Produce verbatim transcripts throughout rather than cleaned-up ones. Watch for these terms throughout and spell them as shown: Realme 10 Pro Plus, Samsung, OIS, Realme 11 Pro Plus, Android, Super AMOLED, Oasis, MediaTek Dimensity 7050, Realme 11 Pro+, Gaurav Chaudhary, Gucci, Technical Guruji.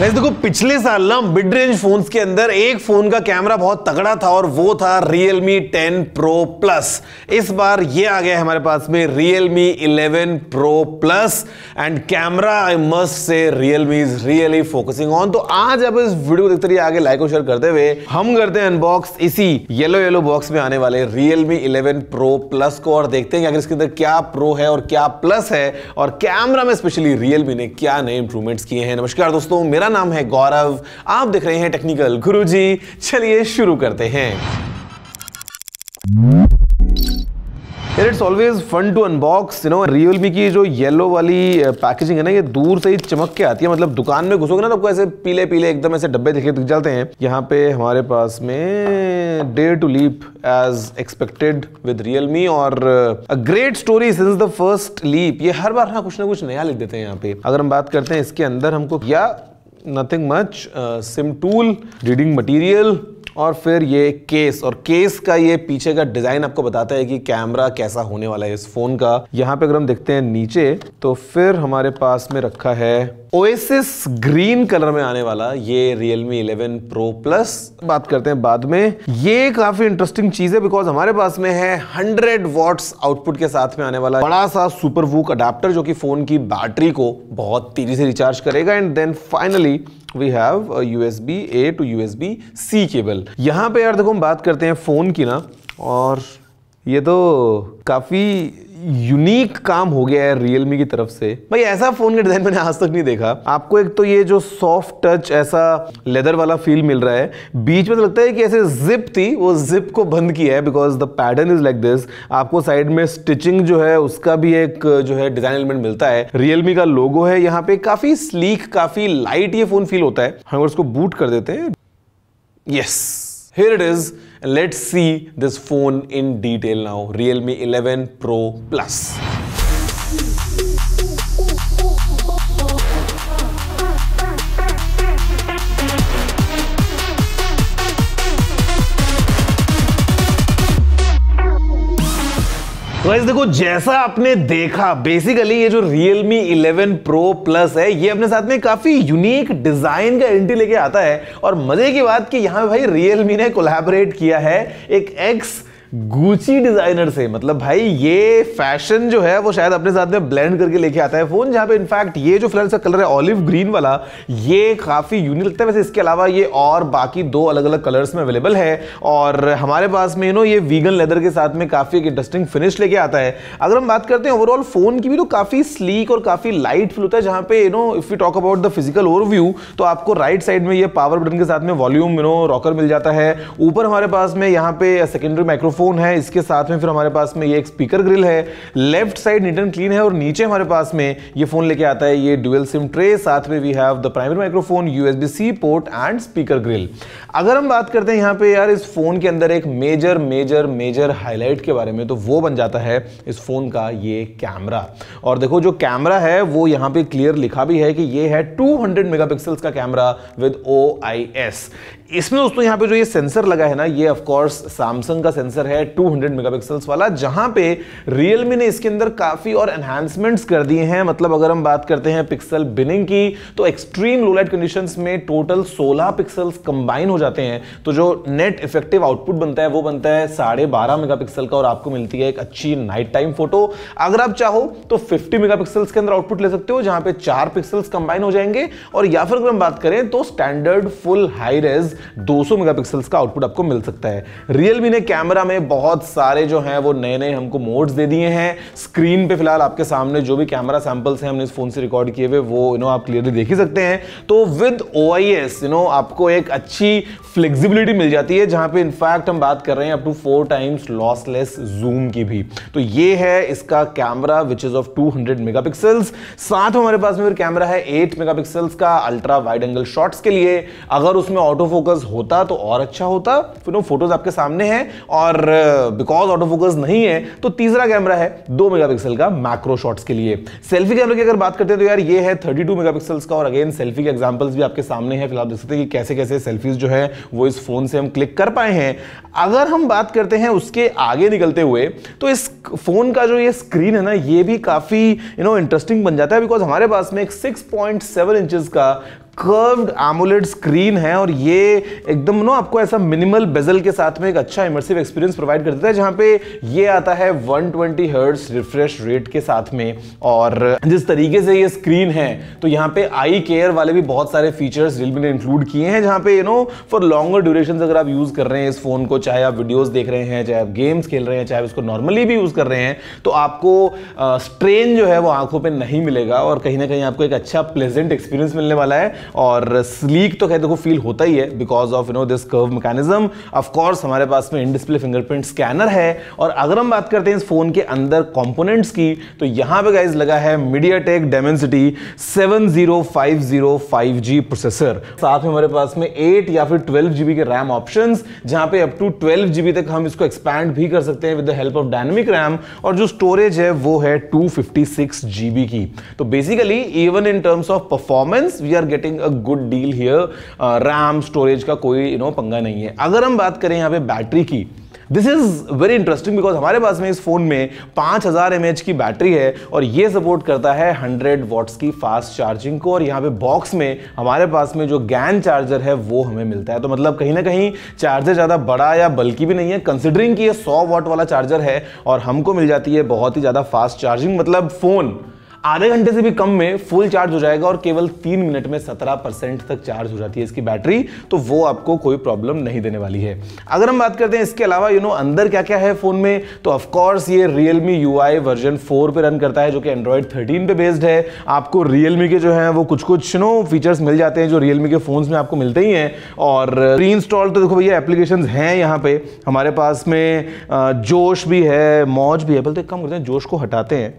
वैसे देखो पिछले साल ना मिड रेंज फोन्स के अंदर एक फोन का कैमरा बहुत तगड़ा था और वो था Realme टेन प्रो प्लस। इस बार ये आ गया है हमारे पास में Realme eleven pro plus and camera I must say Realme is really focusing on. तो आज आप इस वीडियो को देखते रहिए, आगे लाइक और शेयर करते हुए हम करते हैं अनबॉक्स इसी येलो येलो बॉक्स में आने वाले Realme इलेवन प्रो प्लस को और देखते हैं कि अगर इसके अंदर क्या प्रो है और क्या प्लस है और कैमरा में स्पेशली Realme ने क्या नए इंप्रूवमेंट्स किए हैं। नमस्कार दोस्तों, मेरा मेरा नाम है गौरव, आप देख रहे हैं टेक्निकल गुरुजी। चलिए शुरू करते हैं। It's always fun to unbox you know. Realme की जो येलो वाली पैकेजिंग है ना, ये दूर से ही चमक के आती है। मतलब दुकान में घुसोगे ना तो आपको ऐसे पीले पीले एकदम ऐसे डब्बे दिखे दिख जाते हैं। यहाँ पे हमारे पास में dare to leap as expected with Realme और a great story since the first leap. ये हर बार ना कुछ ना कुछ नया लिख देते हैं। यहाँ पे अगर हम बात करते हैं इसके अंदर हमको या Nothing much, SIM tool, reading material और फिर ये केस, और केस का ये पीछे का डिजाइन आपको बताता है कि कैमरा कैसा होने वाला है इस फोन का। यहाँ पे अगर हम देखते हैं नीचे तो फिर हमारे पास में रखा है Oasis ग्रीन कलर में आने वाला ये Realme इलेवन प्रो प्लस। बात करते हैं बाद में, ये काफी इंटरेस्टिंग चीज है बिकॉज हमारे पास में है हंड्रेड वॉट्स आउटपुट के साथ में आने वाला बड़ा सा सुपर वूक अडेप्टर जो कि फोन की बैटरी को बहुत तेजी से रिचार्ज करेगा। And then finally we have U S B A to U S B C cable. यहाँ पे यार देखो हम बात करते हैं फ़ोन की ना, और ये तो काफ़ी यूनिक काम हो गया है Realme की तरफ से। भाई ऐसा फोन के डिजाइन मैंने आज तक नहीं देखा। आपको एक तो ये जो सॉफ्ट टच ऐसा लेदर वाला फील मिल रहा है, बीच में तो लगता है कि ऐसे जिप थी, वो जिप को बंद किया है because the pattern is like this. आपको साइड में स्टिचिंग जो है उसका भी एक जो है डिजाइन एलिमेंट मिलता है। Realme का लोगो है यहाँ पे, काफी स्लीक काफी लाइट ये फोन फील होता है। हम उसको बूट कर देते हैं। Yes, here it is and let's see this phone in detail now, Realme eleven pro plus. Guys देखो, जैसा आपने देखा बेसिकली ये जो Realme इलेवन प्रो प्लस है ये अपने साथ में काफी यूनिक डिजाइन का एंट्री लेके आता है। और मजे की बात कि यहाँ भाई Realme ने कोलैबोरेट किया है एक एक्स Gucci डिजाइनर से। मतलब भाई ये फैशन जो है वो शायद अपने साथ में ब्लेंड करके लेके आता है फोन, जहाँ पे इनफैक्ट ये जो फिलहाल कलर है ऑलिव ग्रीन वाला ये काफी यूनिक लगता है। वैसे इसके अलावा ये और बाकी दो अलग अलग कलर्स में अवेलेबल है। और हमारे पास में यू नो ये वीगन लेदर के साथ में काफी एक इंटरेस्टिंग फिनिश लेके आता है। अगर हम बात करते हैं ओवरऑल फोन की भी तो काफी स्लीक और काफी लाइट फील होता है। जहाँ पे you know if you talk about the physical overview तो आपको राइट साइड में ये पावर बटन के साथ में वॉल्यूम यू नो रॉकर मिल जाता है। ऊपर हमारे पास में यहाँ पे सेकेंडरी माइक्रोफोन फोन है, इसके साथ में फिर हमारे पास में ये एक स्पीकर ग्रिल है। Left side neat and clean है और नीचे हमारे पास में ये फोन लेके आता है ये ड्यूअल सिम ट्रे। साथ में we have the primary microphone, U S B C port and speaker grille. अगर हम बात करते हैं यहाँ पे यार इस फोन के अंदर एक मेजर मेजर मेजर हाईलाइट के बारे में, तो वो बन जाता है इस फोन का ये कैमरा। और देखो जो कैमरा है वो यहाँ पे क्लियर लिखा भी है कि ये है टू हंड्रेड मेगापिक्सल्स का camera with O I S. इसमें दोस्तों यहाँ पे जो ये सेंसर लगा है ना, ये ऑफकोर्स सैमसंग का सेंसर है टू हंड्रेड मेगापिक्सल्स वाला, जहां पे Realme ने इसके अंदर काफी और एनहांसमेंट्स कर दिए हैं। मतलब अगर हम बात करते हैं पिक्सल बिनिंग की तो एक्सट्रीम लो लाइट कंडीशंस में टोटल सोलह पिक्सल्स कंबाइन हो जाते हैं, तो जो नेट इफेक्टिव आउटपुट बनता है वो बनता है साढ़े बारह मेगा पिक्सल का और आपको मिलती है एक अच्छी नाइट टाइम फोटो। अगर आप चाहो तो फिफ्टी मेगा पिक्सल्स के अंदर आउटपुट ले सकते हो जहां पे चार पिक्सल्स कंबाइन हो जाएंगे। और या फिर अगर हम बात करें तो स्टैंडर्ड फुल हाई रेज दो सौ मेगापिक्सल्स का आउटपुट आपको मिल सकता है। Realme ने कैमरा में बहुत सारे जो हैं वो नए नए हमको मोड्स दे दिए हैं। स्क्रीन पे फिलहाल आपके सामने जो भी कैमरा सैंपल्स हैं हमने इस फोन से रिकॉर्ड किए हुए वो यू नो आप क्लियरली देख ही सकते हैं। तो with O I S you know आपको एक अच्छी फ्लेक्सिबिलिटी मिल जाती है, जहां पे इनफैक्ट हम बात कर रहे हैं up to four times lossless zoom की भी। तो ये है इसका camera which is of two hundred megapixels. साथ में हमारे पास में फिर कैमरा है एट मेगापिक्सल्स का अल्ट्रा वाइड एंगल शॉट्स के लिए। अगर उसमें ऑटो फोकस होता तो और अच्छा होता, फिर वो फोटोज आपके सामने हैं। और बिकॉज ऑटो फोकस नहीं है तो तीसरा कैमरा है दो मेगापिक्सल का मैक्रो शॉट्स के लिए। सेल्फी कैमरे की अगर बात करते हैं तो यार ये है थर्टी टू मेगापिक्सल्स का। और अगेन सेल्फी के एग्जांपल्स भी आपके सामने हैं, फिलहाल देख सकते हैं कि कैसे कैसे सेल्फीज जो है वो इस फोन से हम क्लिक कर पाए हैं। अगर हम बात करते हैं उसके आगे निकलते हुए तो इस फोन का जो ये स्क्रीन है ना ये भी काफी यू नो इंटरेस्टिंग बन जाता है, बिकॉज हमारे पास में एक सिक्स पॉइंट सेवन इंचेस का कर्व्ड एमोलेड स्क्रीन है और ये एकदम नो आपको ऐसा मिनिमल बेजल के साथ में एक अच्छा इमर्सिव एक्सपीरियंस प्रोवाइड कर देता है, जहां पे ये आता है one twenty hertz refresh rate के साथ में। और जिस तरीके से ये स्क्रीन है तो यहाँ पे आई केयर वाले भी बहुत सारे फीचर्स रियलमी ने इंक्लूड किए हैं, जहाँ पे you know for longer duration अगर आप यूज कर रहे हैं इस फोन को, चाहे आप वीडियोज देख रहे हैं, चाहे आप गेम्स खेल रहे हैं, चाहे इसको नॉर्मली भी यूज कर रहे हैं, तो आपको स्ट्रेन uh, जो है वो आंखों पर नहीं मिलेगा और कहीं ना कहीं आपको एक अच्छा प्लेजेंट एक्सपीरियंस मिलने वाला है। और स्लीक तो खैर देखो फील होता ही है because of you know this curve mechanism. Of course हमारे पास में इन डिस्प्ले फिंगरप्रिंट स्कैनर है। और अगर हम बात करते हैं इस फोन के अंदर कंपोनेंट्स की, तो यहां पे गाइस लगा है MediaTek Dimensity seven zero five zero five G processor, साथ में हमारे पास में एट या फिर ट्वेल्व जीबी के रैम ऑप्शंस, जहां पे अप टू ट्वेल्व जीबी तक हम इसको एक्सपैंड भी कर सकते हैं with the help of dynamic RAM. और जो स्टोरेज है वो है टू फिफ्टी सिक्स जीबी की। तो basically even in terms of performance we are getting a good deal here, RAM storage का कोई यू नो पंगा नहीं है। अगर हम बात करें यहाँ पे बैटरी की, this is very interesting because हमारे पास में इस फोन में पाँच हज़ार एमएएच की बैटरी है और ये सपोर्ट करता है हंड्रेड वॉट्स की फास्ट चार्जिंग को। और यहाँ पे बॉक्स में हमारे पास में जो गैन चार्जर है वो हमें मिलता है, तो मतलब कहीं ना कहीं चार्जर ज़्यादा बड़ा या बल्कि भी नहीं है, कंसिडरिंग कि ये सौ वाट वाला चार्जर है और हमको मिल जाती है बहुत ही ज़्यादा फास्ट चार्जिंग। मतलब फ़ोन आधे घंटे से भी कम में फुल चार्ज हो जाएगा और केवल तीन मिनट में सत्रह परसेंट तक चार्ज हो जाती है इसकी बैटरी, तो वो आपको कोई प्रॉब्लम नहीं देने वाली है। अगर हम बात करते हैं इसके अलावा यू नो अंदर क्या क्या है फ़ोन में, तो ऑफकोर्स ये Realme U I version four पे रन करता है जो कि Android थर्टीन पे बेस्ड है। आपको Realme के जो है वो कुछ कुछ नो फीचर्स मिल जाते हैं जो Realme के फ़ोन्स में आपको मिलते ही हैं। और री इंस्टॉल तो देखो भैया एप्लीकेशन हैं यहाँ पे हमारे पास में, जोश भी है, मौज भी है। पहले तो एक काम करते हैं, जोश को हटाते हैं,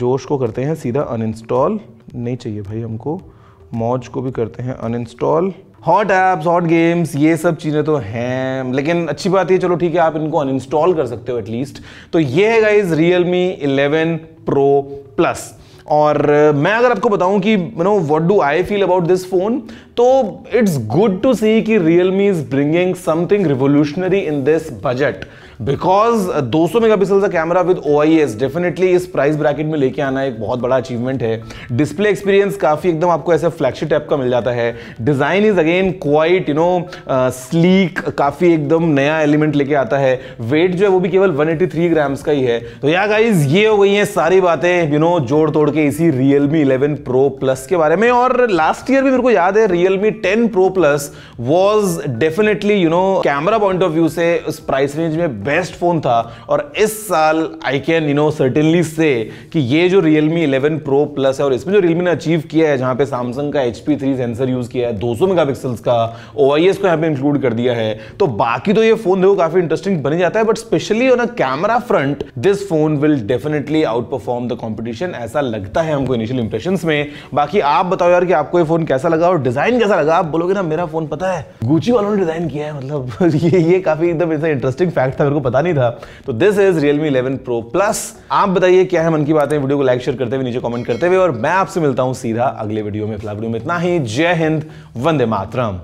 जोश को करते हैं सीधा अनइंस्टॉल, नहीं चाहिए भाई हमको। मौज को भी करते हैं uninstall. Hot apps, hot games, ये सब चीज़ें तो हैं, लेकिन अच्छी बात ये चलो ठीक है आप इनको अनइंस्टॉल कर सकते हो एटलीस्ट। तो ये है guys Realme eleven Pro Plus। और मैं अगर आपको बताऊं कि you know what do I feel about this phone, तो इट्स गुड टू सी कि Realme is bringing something revolutionary in this budget, because two hundred megapixel का कैमरा विद ओआईएस डेफिनेटली इस प्राइस ब्रैकेट में लेके आना एक बहुत बड़ा अचीवमेंट है। डिस्प्ले एक्सपीरियंस काफ़ी एकदम आपको ऐसे फ्लैगशिप टाइप का मिल जाता है। Design is again quite you know sleek, काफ़ी एकदम नया एलिमेंट लेके आता है। वेट जो है वो भी केवल वन एटी थ्री ग्राम्स का ही है। तो या गाइज ये हो गई हैं सारी बातें यू नो जोड़ तोड़ के इसी Realme इलेवन Pro Plus के बारे में। और लास्ट ईयर भी मेरे को याद है Realme टेन Pro Plus was definitely you know camera point of view से उस प्राइस रेंज में बेस्ट फोन था। और इस साल I can you know certainly से कि ये जो Realme इलेवन Pro Plus है और इसमें जो Realme ने अचीव किया है, जहाँ पे Samsung का H P three sensor use किया है, टू हंड्रेड मेगापिक्सल्स का ओ आई एस को यहाँ पे इंक्लूड कर दिया है, तो बाकी तो ये फोन देखो काफी इंटरेस्टिंग बन जाता है। But specially on a camera front this phone will definitely outperform the competition, ऐसा लगता है हमको इनिशियल इंप्रेशंस में। बाकी आप बताओ यार कि आपको ये फोन कैसा लगा और डिजाइन कैसा लगा। आप बोलोगे ना मेरा फोन पता है गुची वालों ने डिजाइन किया है, मतलब ये ये काफी एकदम ऐसा इंटरेस्टिंग फैक्ट था, मेरे को पता नहीं था। तो this is Realme eleven Pro Plus। आप बताइए क्या है मन की बातें, वीडियो को लाइक शेयर करते हुए, नीचे कमेंट करते हुए, और मैं आपसे मिलता हूँ सीधा अगले वीडियो में। फिलहाल वीडियो में इतना ही। जय हिंद, वंदे मातरम।